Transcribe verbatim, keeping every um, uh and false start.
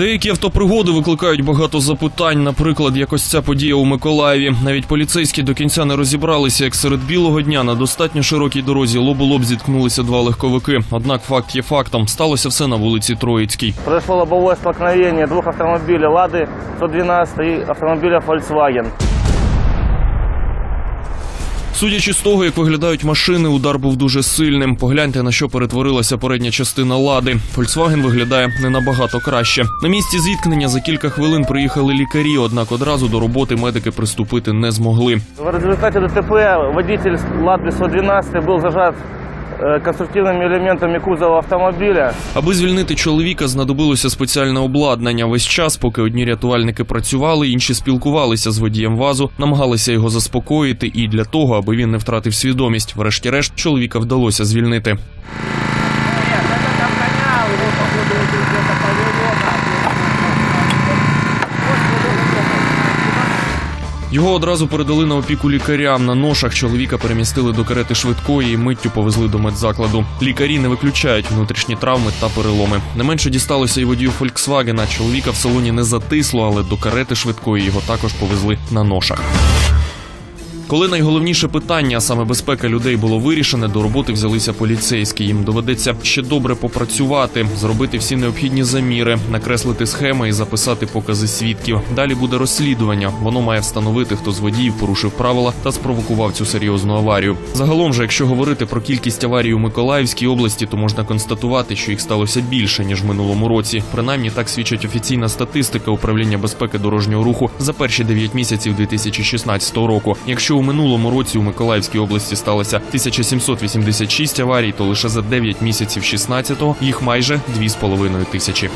Деякі автопригоди викликають багато запитань, наприклад, якось ця подія у Миколаєві. Навіть поліцейські до кінця не розібралися, як серед білого дня на достатньо широкій дорозі лоб у лоб зіткнулися два легковики. Однак факт є фактом. Сталося все на вулиці Троїцькій. Пройшло лобове столкновення двох автомобілів «Лади сто дванадцять» і автомобіля «Фольксваген». Судячи з того, як виглядають машини, удар був дуже сильним. Погляньте, на що перетворилася передня частина «Лади». «Фольксваген» виглядає не набагато краще. На місці зіткнення за кілька хвилин приїхали лікарі, однак одразу до роботи медики приступити не змогли. В результаті ДТП водій «Лади сто дванадцять» був зажат конструктивними елементами кузова автомобіля. Аби звільнити чоловіка, знадобилося спеціальне обладнання. Весь час, поки одні рятувальники працювали, інші спілкувалися з водієм ВАЗу, намагалися його заспокоїти і для того, аби він не втратив свідомість. Врешті-решт, чоловіка вдалося звільнити. Його одразу передали на опіку лікарям. На ношах чоловіка перемістили до карети швидкої і миттю повезли до медзакладу. Лікарі не виключають внутрішні травми та переломи. Не менше дісталося і водію «Фольксвагена». Чоловіка в салоні не затисло, але до карети швидкої його також повезли на ношах. Коли найголовніше питання, а саме безпека людей, було вирішене, до роботи взялися поліцейські. Їм доведеться ще добре попрацювати, зробити всі необхідні заміри, накреслити схеми і записати покази свідків. Далі буде розслідування. Воно має встановити, хто з водіїв порушив правила та спровокував цю серйозну аварію. Загалом же, якщо говорити про кількість аварій у Миколаївській області, то можна констатувати, що їх сталося більше, ніж в минулому році. Принаймні, так свідчить офіційна статистика Управління безпеки дорожнього руху за перші дев'ять місяців дві тисячі шістнадцятого року. Якщо у минулому році у Миколаївській області сталося тисяча сімсот вісімдесят шість аварій, то лише за дев'ять місяців шістнадцятого їх майже дві з половиною тисячі.